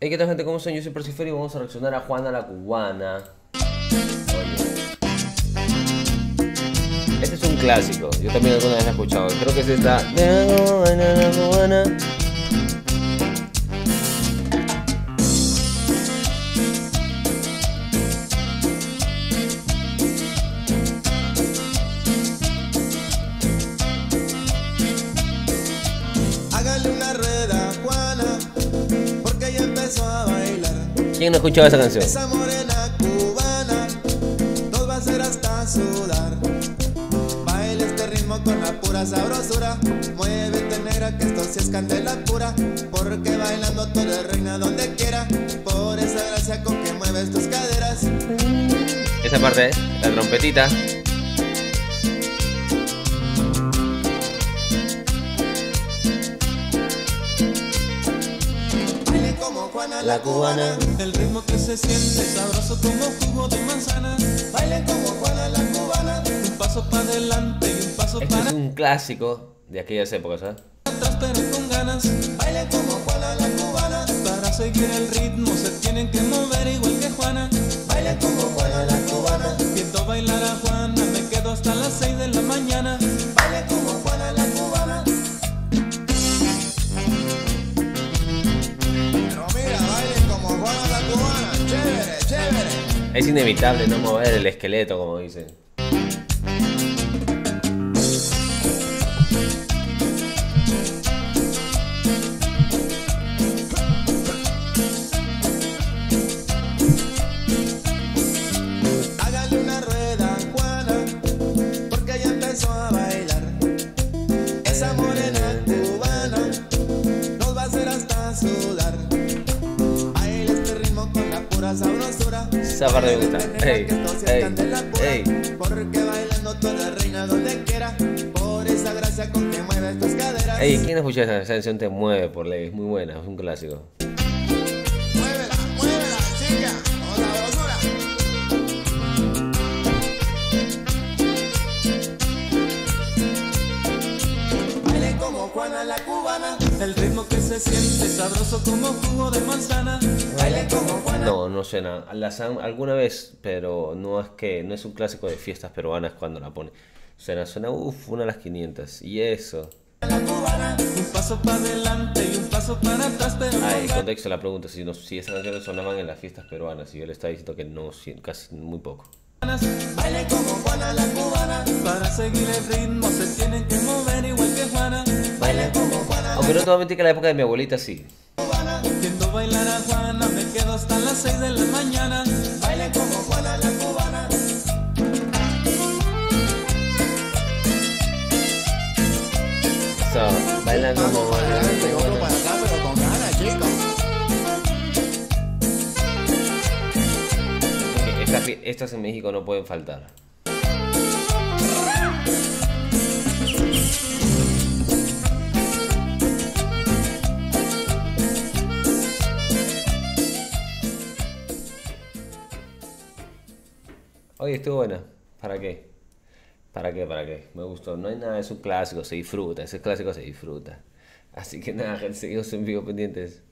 Hey, ¿qué tal, gente? ¿Cómo están? Yo soy Percy Fer y vamos a reaccionar a Juana la Cubana. Este es un clásico, yo también alguna vez la he escuchado. Creo que es esta. ¿Quién no escuchaba esa canción? Esa morena cubana nos va a hacer hasta sudar. Baila este ritmo con la pura sabrosura. Muévete, negra, que esto sí es candela pura. Porque bailando tú eres reina donde quiera. Por esa gracia con que mueves tus caderas. Esa parte, la trompetita. Juana la cubana, el ritmo que se siente sabroso como jugo de manzana. Bailen como Juana la cubana, un paso para adelante y un paso para atrás. Es un clásico de aquellas épocas, ¿eh? Atrás pero con ganas. Bailen como Juana la cubana, para seguir el ritmo se tienen que mover igual que Juana. Bailen como Juana la cubana, viendo bailar a Juana me quedo hasta las 6 de la mañana. Bailen como Juana la cubana. Es inevitable no mover el esqueleto, como dicen. Hágale una rueda, Juana, porque ya empezó a bailar. Esa morena cubana nos va a hacer hasta sudar. Baila este ritmo con la pura sabrosura. Esa parte me gusta. Ey, ey, ey. Porque bailando toda reina donde quiera. Por esa gracia con que mueves tus caderas. Ey, ¿quién escucha esa canción? Te mueve por ley. Es muy buena, es un clásico. Muévela, muévela, chica. Con la sabrosura. Baile como Juana la cubana. El ritmo que se siente sabroso como jugo de manzana. Baile como Juana. No, no suena. Las han alguna vez, pero no es un clásico de fiestas peruanas cuando la pone. Suena, una de las 500. Y eso. Ay, contexto la pregunta, si esas canciones sonaban en las fiestas peruanas. Y yo le estaba diciendo que no, casi muy poco. Baile como Juana la cubana, para seguir el ritmo se tienen que mover igual que Juana. Baile como Juana. Aunque no te voy a mentir que en la época de mi abuelita sí. Viendo bailar a Juana me quedo hasta las 6 de la mañana. Baile como Juana la cubana. So, baila como Juana la cubana. Para acá, pero con ganas, chicos. Estas en México no pueden faltar. Oye, estuvo buena. ¿Para qué? ¿Para qué? ¿Para qué? Me gustó. No hay nada, es un clásico, se disfruta. Ese clásico se disfruta. Así que nada, gente, seguimos en vivo pendientes.